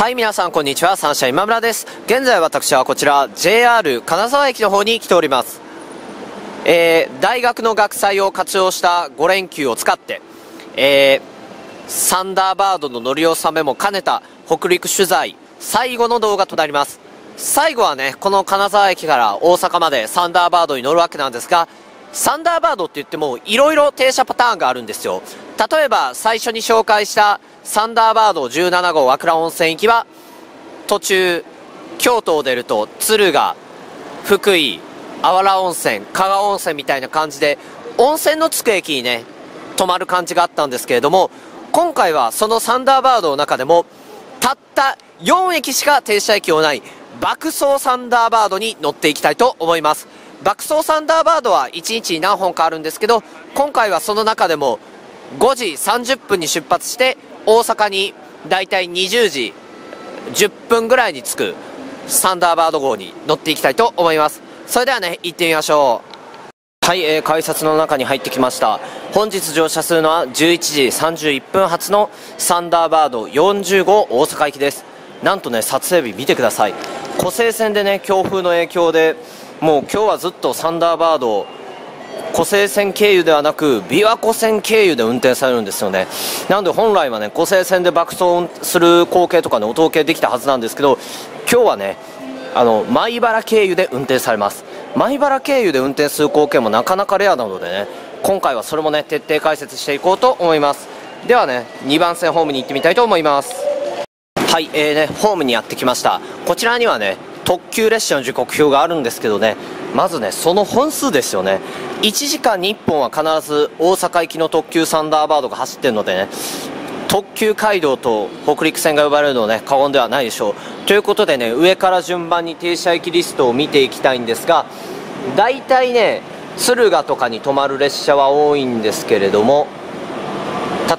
はい、皆さんこんにちは。サンシャイン今村です。現在私はこちら JR 金沢駅の方に来ております。大学の学祭を活用した5連休を使って、サンダーバードの乗り納めも兼ねた北陸取材最後の動画となります。最後はね、この金沢駅から大阪までサンダーバードに乗るわけなんですが、サンダーバードって言ってもいろいろ停車パターンがあるんですよ。例えば最初に紹介したサンダーバード17号和倉温泉行きは、途中京都を出ると敦賀、福井、あわら温泉、加賀温泉みたいな感じで温泉のつく駅にね泊まる感じがあったんですけれども、今回はそのサンダーバードの中でもたった4駅しか停車駅のない爆走サンダーバードに乗っていきたいと思います。爆走サンダーバードは1日に何本かあるんですけど、今回はその中でも5時30分に出発して大阪にだいたい20時10分ぐらいに着くサンダーバード号に乗っていきたいと思います。それではね、行ってみましょう。はい、改札の中に入ってきました。本日乗車するのは11時31分発のサンダーバード40号大阪行きです。なんとね、撮影日見てください。湖西線でね、強風の影響でもう今日はずっとサンダーバード湖西線経由ではなく琵琶湖線経由で運転されるんですよね。なので本来はね、湖西線で爆走する光景とかね、お統計できたはずなんですけど、今日はね、米原経由で運転されます。米原経由で運転する光景もなかなかレアなのでね、今回はそれもね、徹底解説していこうと思います。ではね、2番線ホームに行ってみたいと思います。はい、ホームにやってきました。こちらにはね、特急列車の時刻表があるんですけどね、まずね、その本数ですよね。1時間に1本は必ず大阪行きの特急サンダーバードが走ってるのでね、特急街道と北陸線が呼ばれるのはね、過言ではないでしょう。ということでね、上から順番に停車駅リストを見ていきたいんですが、だいたいね、敦賀とかに止まる列車は多いんですけれども、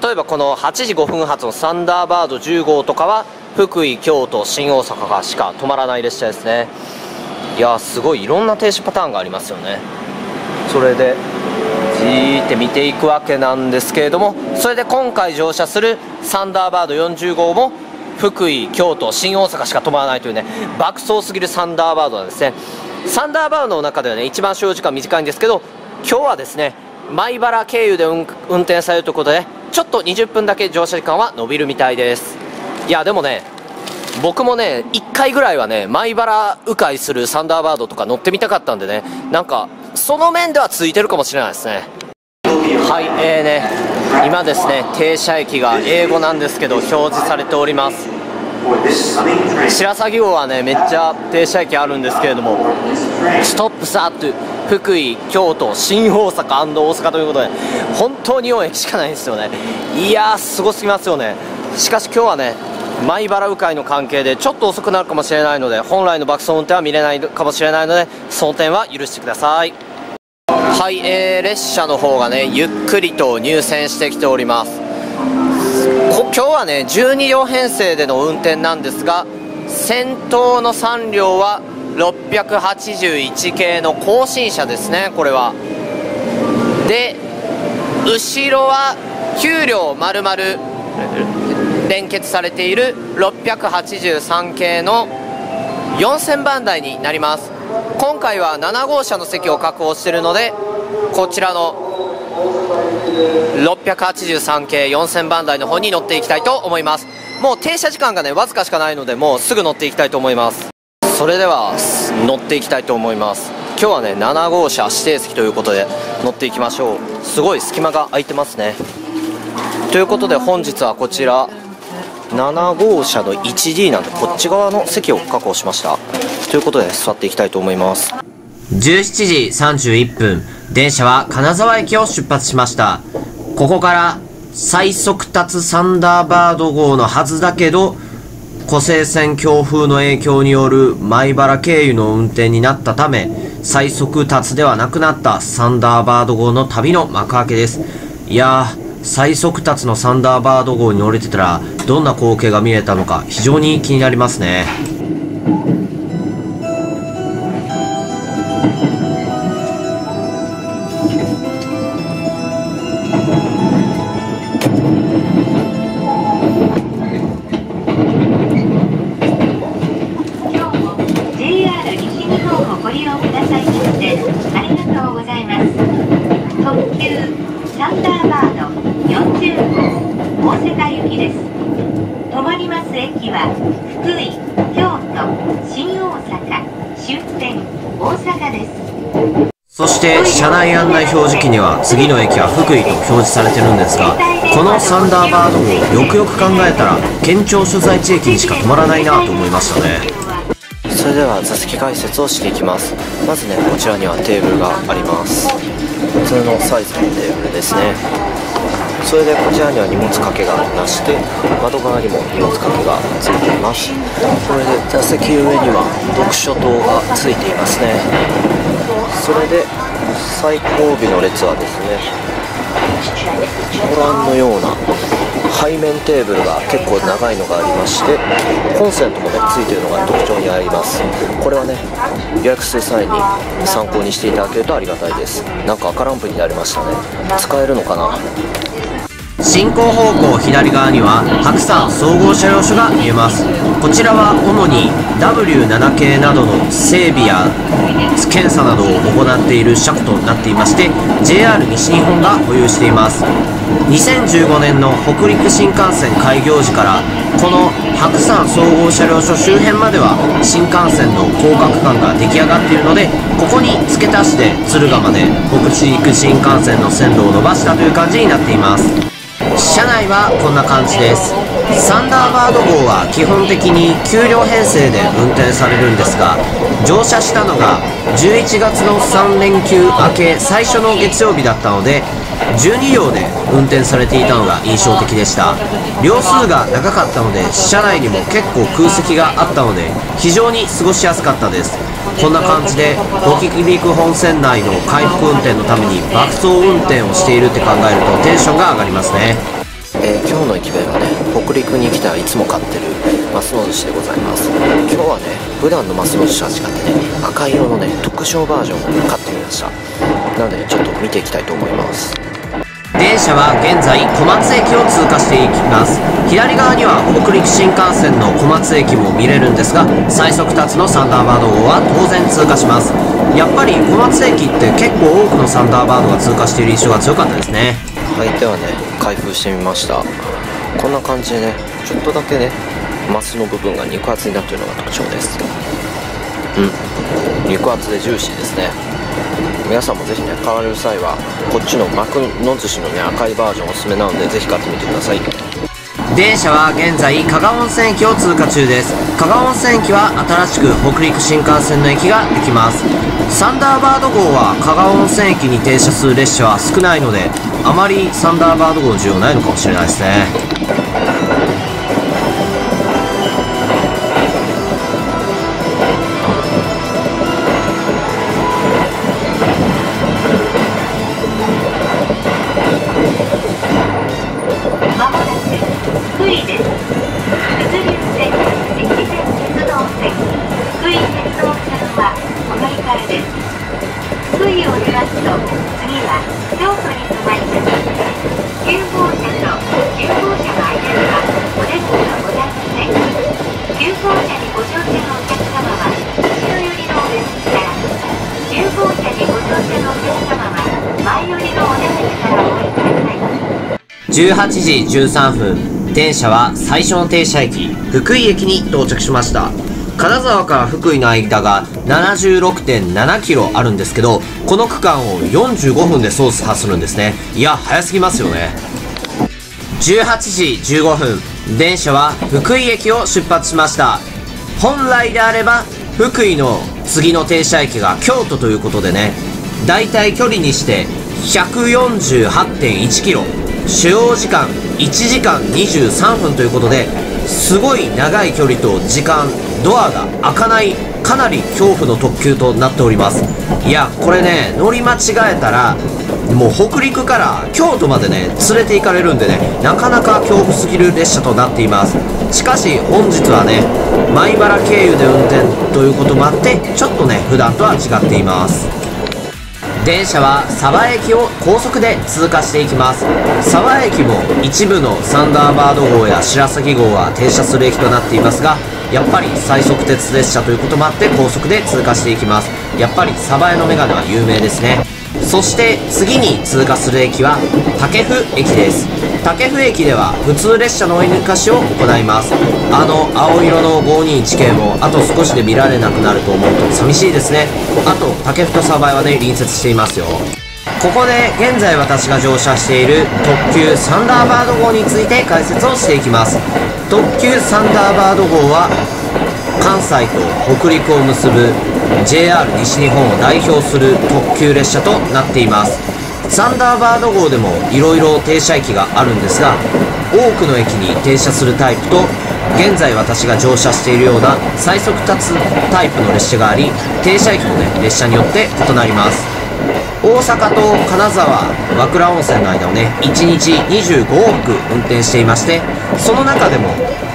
例えばこの8時5分発のサンダーバード10号とかは福井、京都、新大阪がしか止まらない列車ですね。いやー、すごいいろんな停止パターンがありますよね。それでじーって見ていくわけなんですけれども、それで今回乗車するサンダーバード40号も福井、京都、新大阪しか止まらないというね、爆走すぎるサンダーバードなんですね。サンダーバードの中ではね、一番所要時間短いんですけど、今日はですね、米原経由で運転されるということで、ちょっと20分だけ乗車時間は伸びるみたいです。いやでもね、僕もね、1回ぐらいはね、米原迂回するサンダーバードとか乗ってみたかったんでね、なんかその面ではついてるかもしれないですね。はい、今ですね、停車駅が英語なんですけど表示されております。白鷺号はね、めっちゃ停車駅あるんですけれども、ストップサート福井、京都、新大阪&大阪ということで、本当に4駅しかないんですよね。いやー、すごすぎますよね。しかし今日はね、米原迂回の関係でちょっと遅くなるかもしれないので、本来の爆走運転は見れないかもしれないので、その点は許してください。はい、列車の方がね、ゆっくりと入線してきております。今日はね、12両編成での運転なんですが、先頭の3両は681系の更新車ですね。これはで、後ろは9両丸々連結されている683系の4000番台になります。今回は7号車の席を確保しているので、こちらの683系4000番台の方に乗っていきたいと思います。もう停車時間がね、わずかしかないので、もうすぐ乗っていきたいと思います。それでは乗っていきたいと思います。今日はね、7号車指定席ということで乗っていきましょう。すごい隙間が空いてますね。ということで本日はこちら7号車の 1D なんで、こっち側の席を確保しました。ということで座っていきたいと思います。17時31分、電車は金沢駅を出発しました。ここから最速達サンダーバード号のはずだけど、湖西線強風の影響による米原経由の運転になったため、最速達ではなくなったサンダーバード号の旅の幕開けです。いやー、最速達のサンダーバード号に乗れてたらどんな光景が見れたのか、非常に気になりますね。利用くださいましてありがとうございます。特急サンダーバード40号大阪行きです。止まります駅は福井、京都、新大阪、終点大阪です。そして車内案内表示器には次の駅は福井と表示されてるんですが、このサンダーバードをよくよく考えたら県庁所在地駅にしか止まらないなと思いましたね。それでは座席解説をしていきます。まずね、こちらにはテーブルがあります。普通のサイズのテーブルですね。それでこちらには荷物掛けがありまして、窓側にも荷物掛けがついています。これで座席上には読書灯がついていますね。それで最後尾の列はですね、ご覧のような背面テーブルが結構長いのがありまして、コンセントもねついているのが特徴にあります。これはね、予約する際に参考にしていただけるとありがたいです。なんか赤ランプになりましたね。使えるのかな。進行方向左側には白山総合車両所が見えます。こちらは主に W7 系などの整備や検査などを行っている車庫となっていまして、 JR 西日本が保有しています。2015年の北陸新幹線開業時からこの白山総合車両所周辺までは新幹線の高架区間が出来上がっているので、ここに付け足して敦賀まで北陸新幹線の線路を伸ばしたという感じになっています。車内はこんな感じです。サンダーバード号は基本的に9両編成で運転されるんですが、乗車したのが11月の3連休明け最初の月曜日だったので、12両で運転されていたのが印象的でした。両数が長かったので車内にも結構空席があったので非常に過ごしやすかったです。こんな感じで北陸本線内の回復運転のために爆走運転をしているって考えるとテンションが上がりますね。今日の駅弁はね、北陸に来たらいつも買ってるますの寿司でございます。今日はね、普段のますの寿司とは違ってね、赤色のね特徴バージョンを買ってみました。なのでちょっと見ていきたいと思います。電車は現在小松駅を通過していきます。左側には北陸新幹線の小松駅も見れるんですが、最速達のサンダーバード号は当然通過します。やっぱり小松駅って結構多くのサンダーバードが通過している印象が強かったですね。はい、ではね、開封してみました。こんな感じでね、ちょっとだけねマスの部分が肉厚になっているのが特徴です。肉厚でジューシーですね。皆さんもぜひね、買われる際はこっちの巻くの寿司のね赤いバージョンおすすめなので、ぜひ買ってみてください。電車は現在加賀温泉駅を通過中です。加賀温泉駅は新しく北陸新幹線の駅ができます。サンダーバード号は加賀温泉駅に停車する列車は少ないので、あまりサンダーバード号の需要ないのかもしれないですね。18時13分、電車は最初の停車駅、福井駅に到着しました。金沢から福井の間が 76.7 キロあるんですけど、この区間を45分で操作するんですね。いや、早すぎますよね。18時15分、電車は福井駅を出発しました。本来であれば、福井の次の停車駅が京都ということでね、だいたい距離にして 148.1 キロ。主要時間1時間23分ということで、すごい長い距離と時間、ドアが開かない、かなり恐怖の特急となっております。いや、これね、乗り間違えたらもう北陸から京都までね連れて行かれるんでね、なかなか恐怖すぎる列車となっています。しかし本日はね、米原経由で運転ということもあって、ちょっとね普段とは違っています。電車は鯖江駅を高速で通過していきます。鯖江駅も一部のサンダーバード号や白鷺号は停車する駅となっていますが、やっぱり最速鉄列車ということもあって高速で通過していきます。やっぱり鯖江のメガネは有名ですね。そして次に通過する駅は武生駅です。武生駅では普通列車の追い抜かしを行います。青色の521系もあと少しで見られなくなると思うと寂しいですね。あと武生と鯖江はね、隣接していますよ。ここで現在私が乗車している特急サンダーバード号について解説をしていきます。特急サンダーバード号は関西と北陸を結ぶ JR 西日本を代表する特急列車となっています。サンダーバード号でもいろいろ停車駅があるんですが、多くの駅に停車するタイプと現在私が乗車しているような最速達タイプの列車があり、停車駅もね、列車によって異なります。大阪と金沢、和倉温泉の間をね、1日25往復運転していまして、その中でも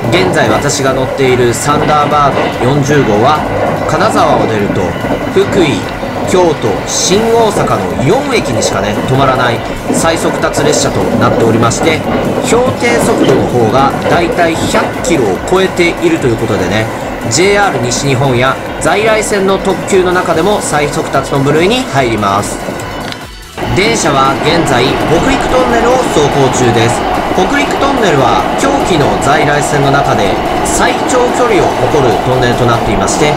現在私が乗っているサンダーバード40号は金沢を出ると福井、京都、新大阪の4駅にしかね、止まらない最速達列車となっておりまして、標定速度の方がだいたい100キロを超えているということでね、JR 西日本や在来線の特急の中でも最速達の部類に入ります。電車は現在北陸トンネルを走行中です。北陸トンネルは今期の在来線の中で最長距離を誇るトンネルとなっていまして、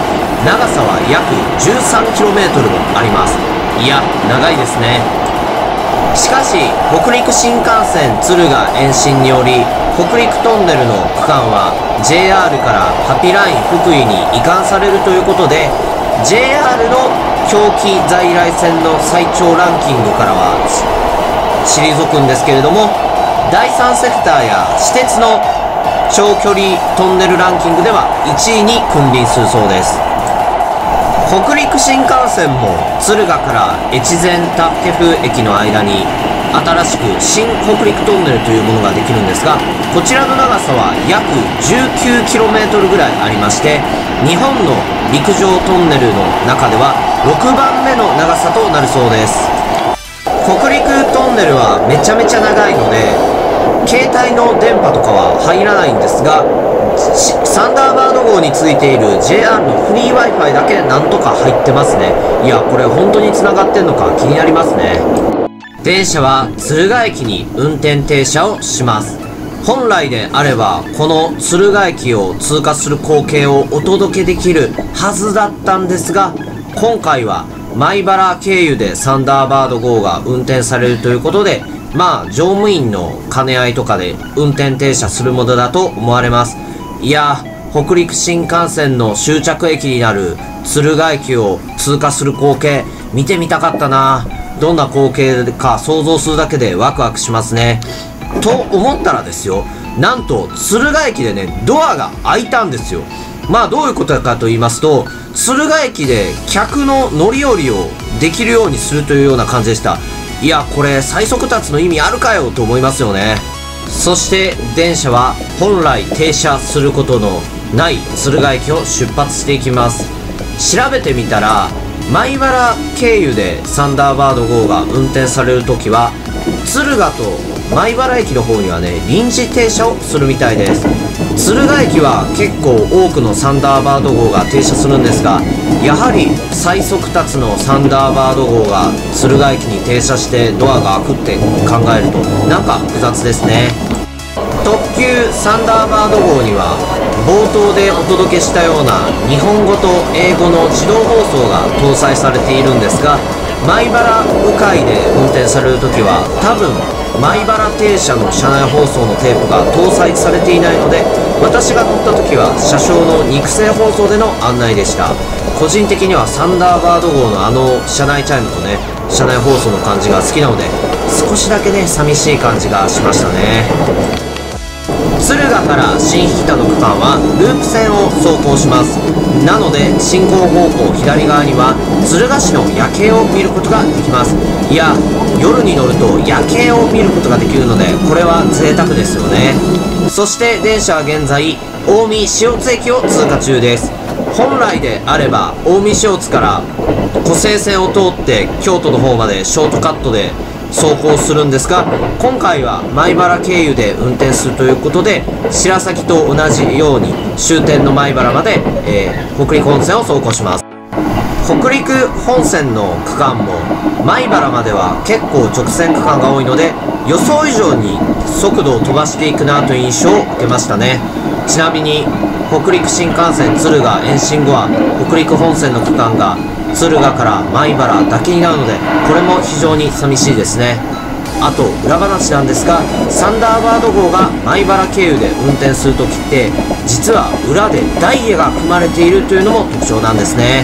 長さは約 13km もあります。いや、長いですね。しかし北陸新幹線敦賀延伸により北陸トンネルの区間は JR からハピライン福井に移管されるということで、 JR の長期在来線の最長ランキングからは退くんですけれども、第3セクターや私鉄の長距離トンネルランキングでは1位に君臨するそうです。北陸新幹線も敦賀から越前武生駅の間に新しく新北陸トンネルというものができるんですが、こちらの長さは約 19km ぐらいありまして、日本の陸上トンネルの中では6番目の長さとなるそうです。北陸トンネルはめちゃめちゃ長いので携帯の電波とかは入らないんですが、サンダーバード号についている JR のフリー Wi-Fi だけなんとか入ってますね。いや、これ本当に繋がってんのか気になりますね。電車は敦賀駅に運転停車をします。本来であればこの敦賀駅を通過する光景をお届けできるはずだったんですが、今回は米原経由でサンダーバード号が運転されるということで、まあ乗務員の兼ね合いとかで運転停車するものだと思われます。いやー、北陸新幹線の終着駅になる敦賀駅を通過する光景見てみたかったな。どんな光景か想像するだけでワクワクしますね。と思ったらですよ、なんと敦賀駅でね、ドアが開いたんですよ。まあどういうことかと言いますと、敦賀駅で客の乗り降りをできるようにするというような感じでした。いや、これ最速達の意味あるかよと思いますよね。そして電車は本来停車することのない敦賀駅を出発していきます。調べてみたら米原経由でサンダーバード号が運転されるときは敦賀と米原駅の方にはね、臨時停車をするみたいです。敦賀駅は結構多くのサンダーバード号が停車するんですが、やはり最速達のサンダーバード号が敦賀駅に停車してドアが開くって考えるとなんか複雑ですね。特急サンダーバード号には冒頭でお届けしたような日本語と英語の自動放送が搭載されているんですが、米原迂回で運転されるときは多分米原停車の車内放送のテープが搭載されていないので、私が乗ったときは車掌の肉声放送での案内でした。個人的にはサンダーバード号の車内チャイムとね、車内放送の感じが好きなので少しだけね、寂しい感じがしましたね。敦賀から新疋田の区間はループ線を走行します。なので進行方向左側には敦賀市の夜景を見ることができます。いや、夜に乗ると夜景を見ることができるのでこれは贅沢ですよね。そして電車は現在近江塩津駅を通過中です。本来であれば近江塩津から湖西線を通って京都の方までショートカットで走行するんですが、今回は米原経由で運転するということで、白崎と同じように終点の米原まで、北陸本線を走行します。北陸本線の区間も米原までは結構直線区間が多いので、予想以上に速度を飛ばしていくなという印象を受けましたね。ちなみに北陸新幹線敦賀延伸後は北陸本線の区間が敦賀から米原だけになるので、これも非常に寂しいですね。あと裏話なんですが、サンダーバード号が米原経由で運転するときって、実は裏でダイヤが組まれているというのも特徴なんですね。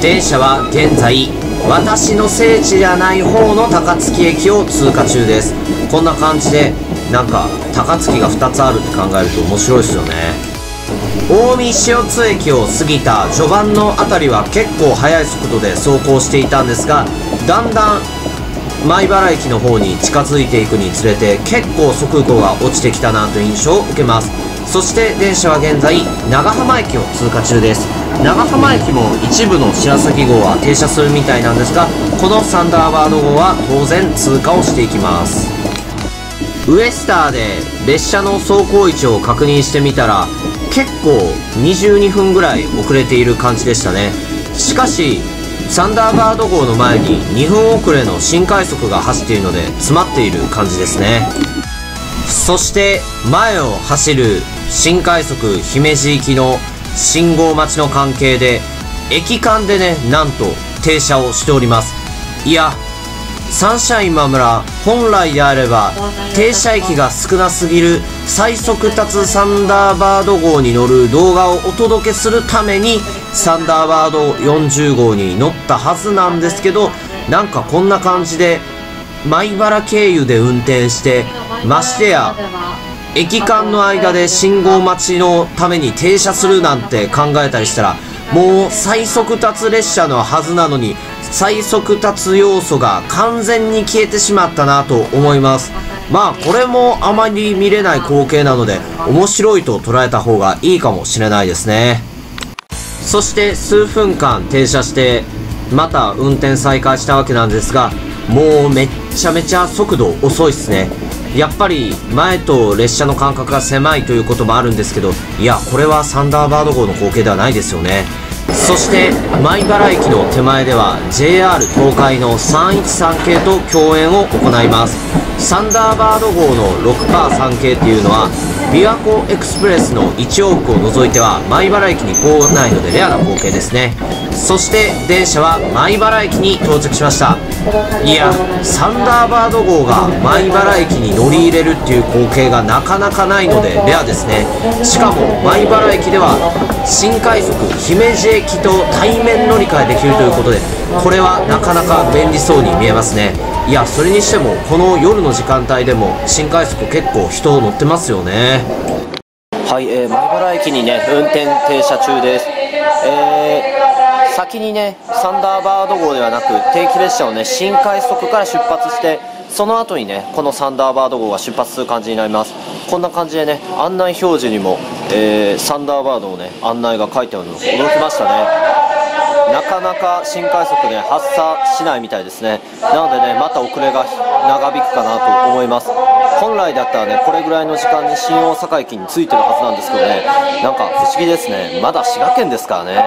電車は現在私の聖地ではない方の高槻駅を通過中です。こんな感じでなんか高槻が2つあるって考えると面白いですよね。近江塩津駅を過ぎた序盤の辺りは結構速い速度で走行していたんですが、だんだん米原駅の方に近づいていくにつれて結構速度が落ちてきたなという印象を受けます。そして電車は現在長浜駅を通過中です。長浜駅も一部の白崎号は停車するみたいなんですが、このサンダーバード号は当然通過をしていきます。ウエスターで列車の走行位置を確認してみたら、結構22分ぐらい遅れている感じでしたね。しかしサンダーバード号の前に2分遅れの新快速が走っているので、詰まっている感じですね。そして前を走る新快速姫路行きの信号待ちの関係で、駅間でね、なんと停車をしております。いや、サンシャイン馬村本来であれば停車駅が少なすぎる最速達サンダーバード号に乗る動画をお届けするためにサンダーバード40号に乗ったはずなんですけど、なんかこんな感じで米原経由で運転して、ましてや駅間の間で信号待ちのために停車するなんて考えたりしたら、もう最速達列車のはずなのに最速達要素が完全に消えてしまったなと思います。まあこれもあまり見れない光景なので、面白いと捉えた方がいいかもしれないですね。そして数分間停車してまた運転再開したわけなんですが、もうめっちゃめちゃ速度遅いっすね。やっぱり前と列車の間隔が狭いということもあるんですけど、いやこれはサンダーバード号の光景ではないですよね。そして米原駅の手前では JR 東海の313系と共演を行います。サンダーバード号の 6×3 系っていうのは琵琶湖エクスプレスの1往復を除いては米原駅に来ないのでレアな光景ですね。そして電車は米原駅に到着しました。いや、サンダーバード号が米原駅に乗り入れるっていう光景がなかなかないのでレアですね。しかも米原駅では新快速姫路駅と対面乗り換えできるということで、これはなかなか便利そうに見えますね。いや、それにしてもこの夜の時間帯でも新快速結構人乗ってますよね。はい、米原駅にね、運転停車中です。先にね、サンダーバード号ではなく定期列車をね、新快速から出発して、その後にね、このサンダーバード号が出発する感じになります。こんな感じでね、案内表示にも、サンダーバードのね、案内が書いてあるので驚きましたね。なかなか新快速ね、発車しないみたいですね。なのでね、また遅れが長引くかなと思います。本来だったらね、これぐらいの時間に新大阪駅に着いてるはずなんですけどね、なんか不思議ですね。まだ滋賀県ですからね。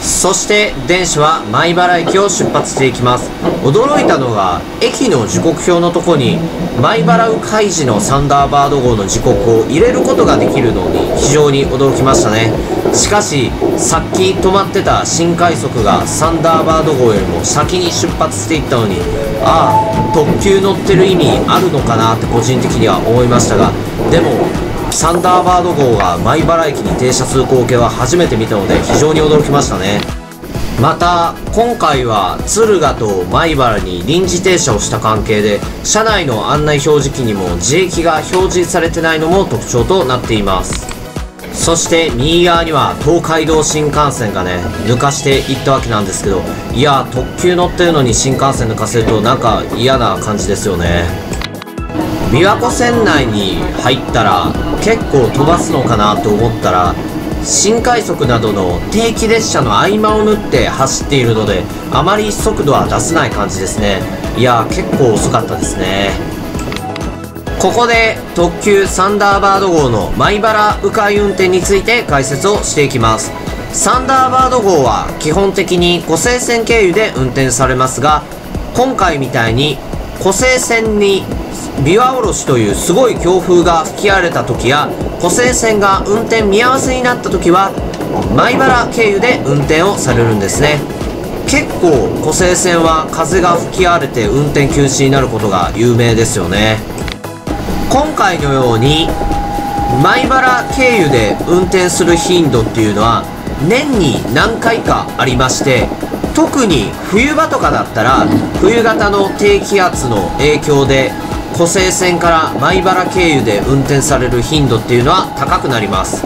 そして電車は米原駅を出発していきます。驚いたのが、駅の時刻表のとこに米原迂回時のサンダーバード号の時刻を入れることができるのに非常に驚きましたね。しかしさっき止まってた新快速がサンダーバード号よりも先に出発していったのに、ああ特急乗ってる意味あるのかなって個人的には思いましたが、でもサンダーバード号が米原駅に停車する光景は初めて見たので非常に驚きましたね。また今回は敦賀と米原に臨時停車をした関係で、車内の案内表示機にも字駅が表示されてないのも特徴となっています。そして右側には東海道新幹線がね、抜かしていったわけなんですけど、いや特急乗ってるのに新幹線抜かせるとなんか嫌な感じですよね。琵琶湖線内に入ったら結構飛ばすのかなと思ったら、新快速などの定期列車の合間を縫って走っているので、あまり速度は出せない感じですね。いやー、結構遅かったですね。ここで特急サンダーバード号の米原迂回運転について解説をしていきます。サンダーバード号は基本的に湖西線経由で運転されますが、今回みたいに湖西線に琵琶おろしというすごい強風が吹き荒れた時や、湖西線が運転見合わせになった時は米原経由で運転をされるんですね。結構湖西線は風が吹き荒れて運転休止になることが有名ですよね。今回のように米原経由で運転する頻度っていうのは年に何回かありまして、特に冬場とかだったら冬型の低気圧の影響で湖西線から米原経由で運転される頻度っていうのは高くなります。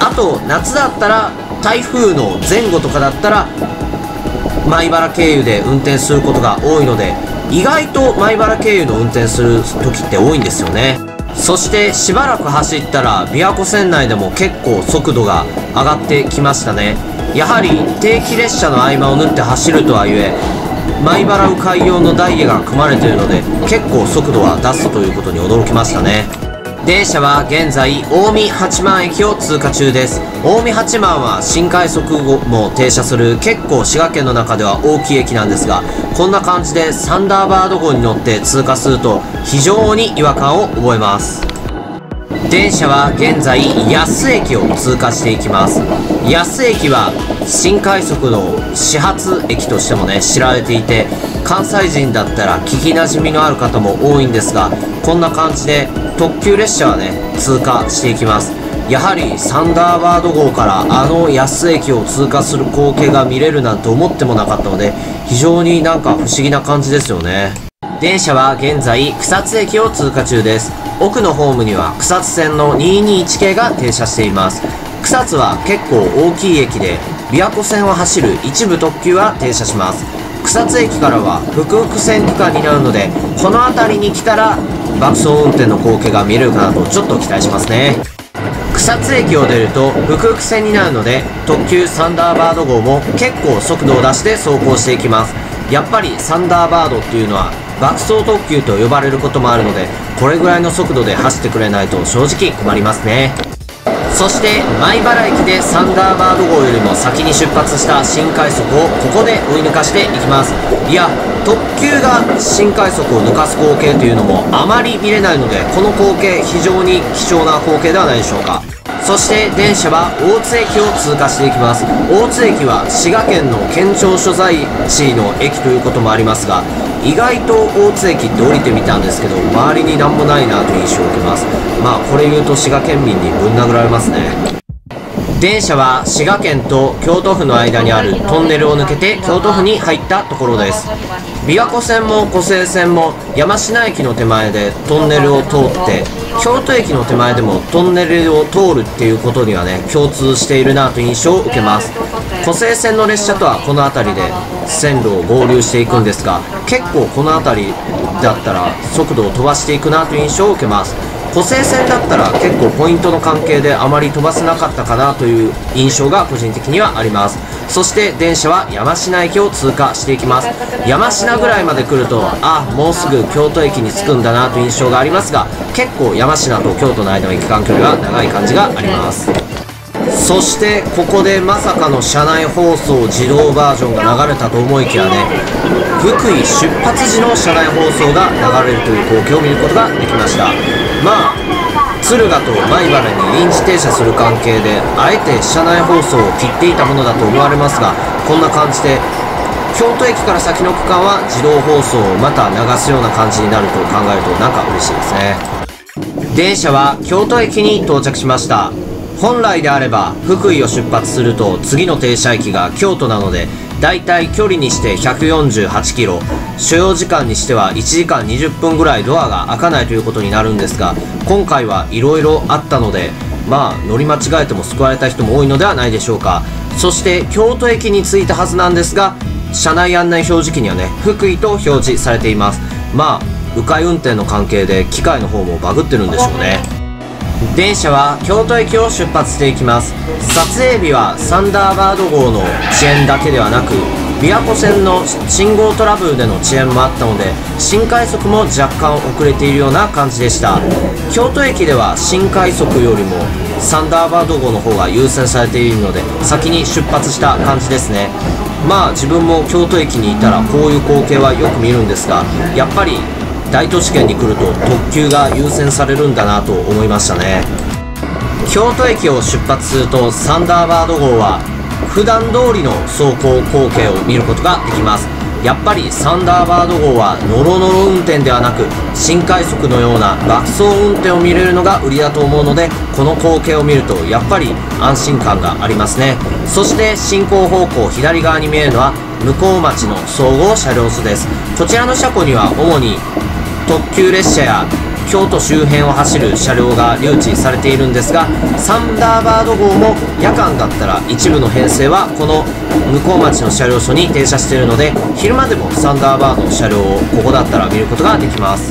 あと夏だったら台風の前後とかだったら米原経由で運転することが多いので、意外と米原経由の運転する時って多いんですよね。そしてしばらく走ったら琵琶湖線内でも結構速度が上がってきましたね。やはり定期列車の合間を縫って走るとはいえ米原迂回用のダイヤが組まれているので、結構速度は出すということに驚きましたね。電車は現在近江八幡駅を通過中です。近江八幡は新快速号も停車する結構滋賀県の中では大きい駅なんですが、こんな感じでサンダーバード号に乗って通過すると非常に違和感を覚えます。電車は現在安津駅を通過していきます。安津駅は新快速の始発駅としてもね、知られていて、関西人だったら聞きなじみのある方も多いんですが、こんな感じで特急列車はね、通過していきます。やはりサンダーバード号からあの安津駅を通過する光景が見れるなんて思ってもなかったので、非常になんか不思議な感じですよね。電車は現在草津駅を通過中です。奥のホームには草津線の221系が停車しています。草津は結構大きい駅で琵琶湖線を走る一部特急は停車します。草津駅からは福々線区間になるので、この辺りに来たら爆走運転の光景が見れるかなとちょっと期待しますね。草津駅を出ると福々線になるので、特急サンダーバード号も結構速度を出して走行していきます。やっぱりサンダーバードっていうのは爆走特急と呼ばれることもあるので、これぐらいの速度で走ってくれないと正直困りますね。そして米原駅でサンダーバード号よりも先に出発した新快速をここで追い抜かしていきます。いや、特急が新快速を抜かす光景というのもあまり見れないので、この光景非常に貴重な光景ではないでしょうか。そして電車は大津駅を通過していきます。大津駅は滋賀県の県庁所在地の駅ということもありますが、意外と大津駅って降りてみたんですけど、周りになんもないなという印象を受けます。まあこれ言うと滋賀県民にぶん殴られますね。電車は滋賀県と京都府の間にあるトンネルを抜けて京都府に入ったところです。琵琶湖線も湖西線も山科駅の手前でトンネルを通って、京都駅の手前でもトンネルを通るっていうことにはね、共通しているなという印象を受けます。湖西線の列車とはこの辺りで線路を合流していくんですが、結構この辺りだったら速度を飛ばしていくなという印象を受けます。湖西線だったら結構ポイントの関係であまり飛ばせなかったかなという印象が個人的にはあります。そして電車は山科駅を通過していきます。山科ぐらいまで来ると、あ、もうすぐ京都駅に着くんだなという印象がありますが、結構山科と京都の間の駅間距離は長い感じがあります。そしてここでまさかの車内放送自動バージョンが流れたと思いきやね、福井出発時の車内放送が流れるという光景を見ることができました。まあ敦賀と米原に臨時停車する関係であえて車内放送を切っていたものだと思われますが、こんな感じで京都駅から先の区間は自動放送をまた流すような感じになると考えるとなんか嬉しいですね。電車は京都駅に到着しました。本来であれば福井を出発すると次の停車駅が京都なので、だいたい距離にして148キロ、所要時間にしては1時間20分ぐらいドアが開かないということになるんですが、今回はいろいろあったので、まあ乗り間違えても救われた人も多いのではないでしょうか。そして京都駅に着いたはずなんですが、車内案内表示機にはね、福井と表示されています。まあ迂回運転の関係で機械の方もバグってるんでしょうね。電車は京都駅を出発していきます。撮影日はサンダーバード号の遅延だけではなく、琵琶湖線の信号トラブルでの遅延もあったので、新快速も若干遅れているような感じでした。京都駅では新快速よりもサンダーバード号の方が優先されているので、先に出発した感じですね。まあ自分も京都駅にいたらこういう光景はよく見るんですが、やっぱり大都市圏に来ると特急が優先されるんだなと思いましたね。京都駅を出発するとサンダーバード号は普段通りの走行光景を見ることができます。やっぱりサンダーバード号はノロノロ運転ではなく、新快速のような爆走運転を見れるのが売りだと思うので、この光景を見るとやっぱり安心感がありますね。そして進行方向左側に見えるのは向こう町の総合車両所です。こちらの車庫には主に特急列車や京都周辺を走る車両が留置されているんですが、サンダーバード号も夜間だったら一部の編成はこの向こう町の車両所に停車しているので、昼間でもサンダーバードの車両をここだったら見ることができます。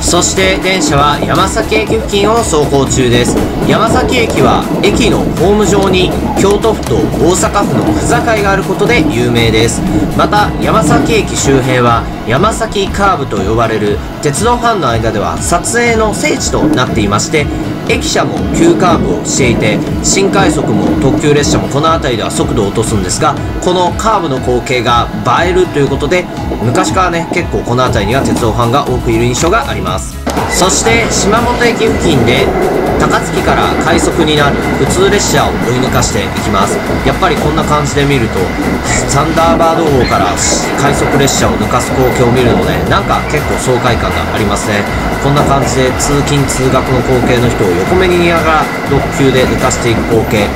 そして電車は山崎駅付近を走行中です。山崎駅は駅のホーム上に京都府と大阪府の府境があることで有名です。また山崎駅周辺は山崎カーブと呼ばれる鉄道ファンの間では撮影の聖地となっていまして、駅舎も急カーブをしていて、新快速も特急列車もこの辺りでは速度を落とすんですが、このカーブの光景が映えるということで、昔からね結構この辺りには鉄道ファンが多くいる印象があります。そして島本駅付近で高槻から快速になる普通列車を追い抜かしていきます。やっぱりこんな感じで見るとサンダーバード号から快速列車を抜かす光景を見るので、なんか結構爽快感がありますね。こんな感じで通勤通学の光景の人を横目に見ながら特急で抜かしていく光景、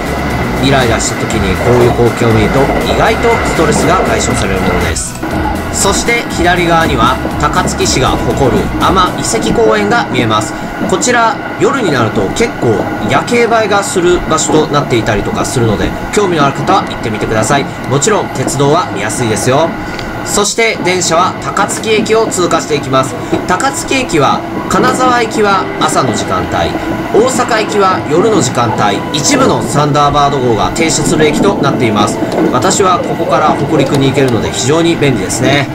イライラした時にこういう光景を見ると意外とストレスが解消されるものです。そして左側には高槻市が誇る海女遺跡公園が見えます。こちら夜になると結構夜景映えがする場所となっていたりとかするので、興味のある方は行ってみてください。もちろん鉄道は見やすいですよ。そして電車は高槻駅を通過していきます。高槻駅は金沢駅は朝の時間帯、大阪駅は夜の時間帯、一部のサンダーバード号が停車する駅となっています。私はここから北陸に行けるので非常に便利ですね。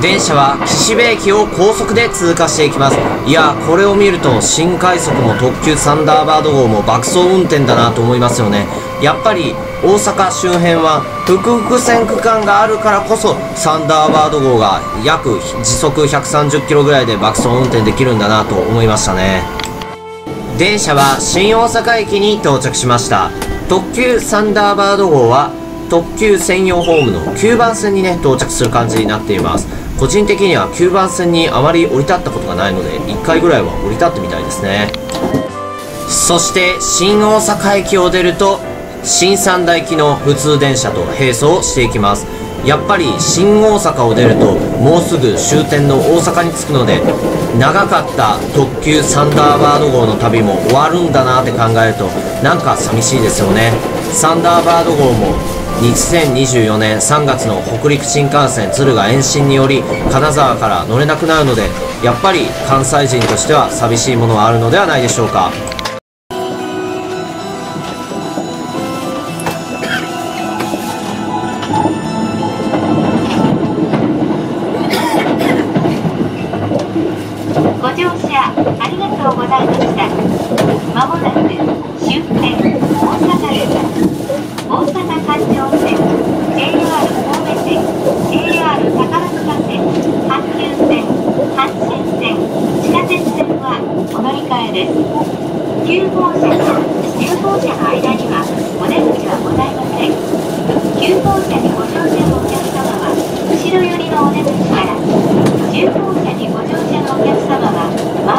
電車は岸辺駅を高速で通過していきます。いやこれを見ると新快速も特急サンダーバード号も爆走運転だなと思いますよね。やっぱり大阪周辺は複々線区間があるからこそサンダーバード号が約時速130キロぐらいで爆走運転できるんだなと思いましたね。電車は新大阪駅に到着しました。特急サンダーバード号は特急専用ホームの9番線にね到着する感じになっています。個人的には9番線にあまり降り立ったことがないので、1回ぐらいは降り立ってみたいですね。そして新大阪駅を出ると新三田行きの普通電車と並走していきます。やっぱり新大阪を出るともうすぐ終点の大阪に着くので、長かった特急サンダーバード号の旅も終わるんだなって考えるとなんか寂しいですよね。サンダーバード号も2024年3月の北陸新幹線敦賀延伸により金沢から乗れなくなるので、やっぱり関西人としては寂しいものはあるのではないでしょうか。ご乗車ありがとうございました。まもなく終点大阪です。大阪環状線、JR 神戸線、JR 宝塚線、阪急線、阪神線、地下鉄線はお乗り換えです。9号車と10号車の間にはお出口はございません。9号車にご乗車のお客様は後ろ寄りのお出口から、10号車にご乗車のお客様は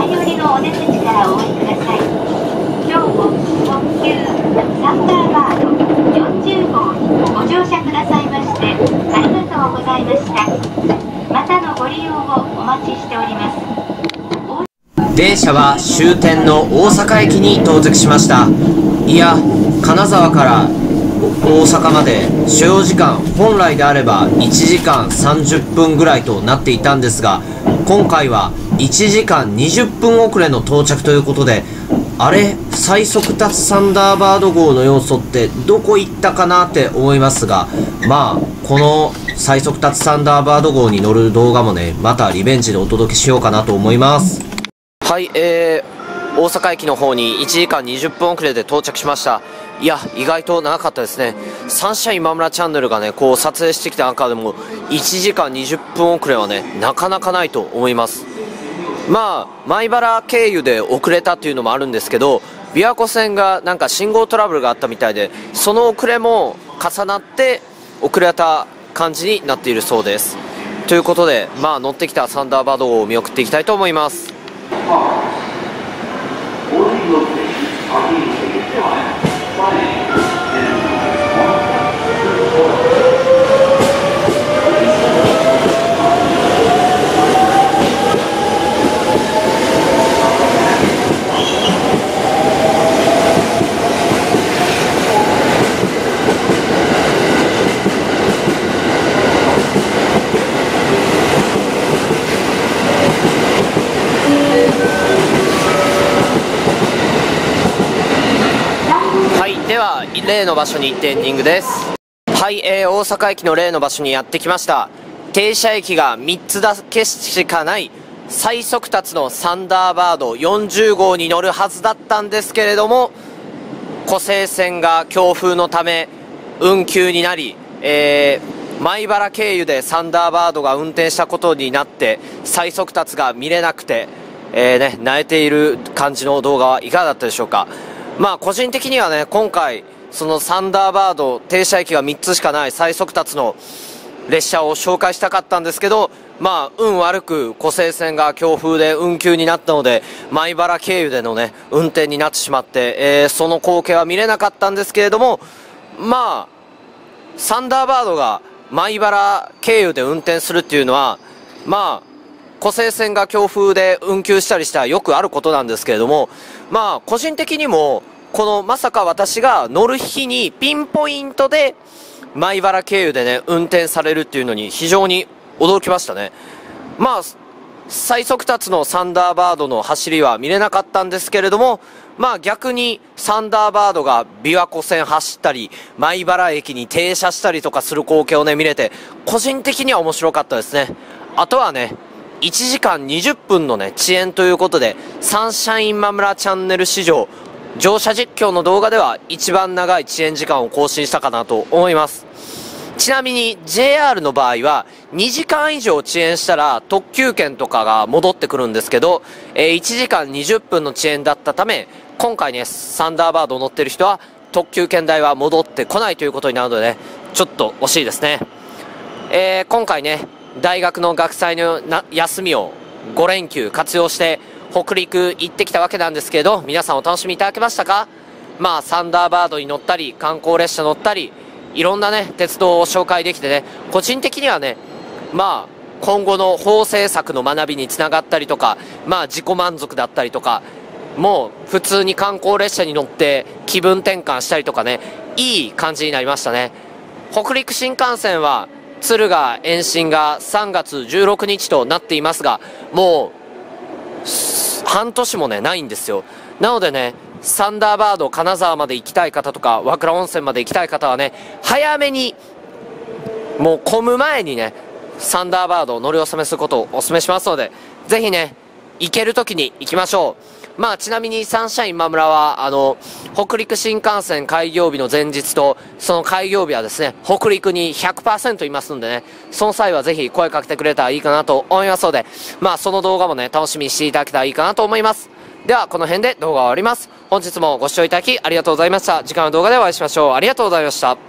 前寄りのお出口からお降りください。今日も特急サンダーバード40号にご乗車くださいましてありがとうございました。またのご利用をお待ちしております。電車は終点の大阪駅に到着しました。いや金沢から大阪まで所要時間本来であれば1時間30分ぐらいとなっていたんですが、今回は1時間20分遅れの到着ということで、あれ最速達サンダーバード号の要素ってどこ行ったかなって思いますが、まあこの最速達サンダーバード号に乗る動画もね、またリベンジでお届けしようかなと思います。はい、大阪駅の方に1時間20分遅れで到着しました。いや、意外と長かったですね。サンシャイン今村チャンネルがね、こう撮影してきた中でも、1時間20分遅れはね、なかなかないと思います。まあ、米原経由で遅れたというのもあるんですけど、琵琶湖線がなんか信号トラブルがあったみたいで、その遅れも重なって遅れた感じになっているそうです。ということで、まあ乗ってきたサンダーバード号を見送っていきたいと思います。例の場所に行ってエンディングです。はい、大阪駅の例の場所にやってきました。停車駅が3つだけしかない最速達のサンダーバード40号に乗るはずだったんですけれども、湖西線が強風のため運休になり、米原経由でサンダーバードが運転したことになって最速達が見れなくて、ね、泣いている感じの動画はいかがだったでしょうか。まあ個人的にはね、今回そのサンダーバード停車駅が3つしかない最速達の列車を紹介したかったんですけど、まあ運悪く湖西線が強風で運休になったので米原経由でのね運転になってしまって、その光景は見れなかったんですけれども、まあサンダーバードが米原経由で運転するっていうのは、まあ湖西線が強風で運休したりしたらよくあることなんですけれども、まあ個人的にもこのまさか私が乗る日にピンポイントで米原経由でね運転されるっていうのに非常に驚きましたね。まあ最速達のサンダーバードの走りは見れなかったんですけれども、まあ逆にサンダーバードが琵琶湖線走ったり米原駅に停車したりとかする光景をね見れて個人的には面白かったですね。あとはね、1時間20分のね遅延ということでサンシャイン今村チャンネル史上乗車実況の動画では一番長い遅延時間を更新したかなと思います。ちなみに JR の場合は2時間以上遅延したら特急券とかが戻ってくるんですけど、1時間20分の遅延だったため、今回ね、サンダーバードを乗ってる人は特急券代は戻ってこないということになるのでね、ちょっと惜しいですね。今回ね、大学の学祭の休みを5連休活用して、北陸行ってきたわけなんですけれど、皆さんお楽しみいただけましたか？まあ、サンダーバードに乗ったり、観光列車乗ったり、いろんなね、鉄道を紹介できてね、個人的にはね、まあ、今後の法政策の学びにつながったりとか、まあ、自己満足だったりとか、もう、普通に観光列車に乗って気分転換したりとかね、いい感じになりましたね。北陸新幹線は、敦賀延伸が3月16日となっていますが、もう、半年もね、ないんですよ。なのでね、サンダーバード金沢まで行きたい方とか、和倉温泉まで行きたい方はね、早めに、もう混む前にね、サンダーバードを乗り納めすることをお勧めしますので、ぜひね、行ける時に行きましょう。まあ、ちなみにサンシャイン今村は、北陸新幹線開業日の前日と、その開業日はですね、北陸に 100% いますんでね、その際はぜひ声かけてくれたらいいかなと思いますので、まあ、その動画もね、楽しみにしていただけたらいいかなと思います。では、この辺で動画を終わります。本日もご視聴いただきありがとうございました。次回の動画でお会いしましょう。ありがとうございました。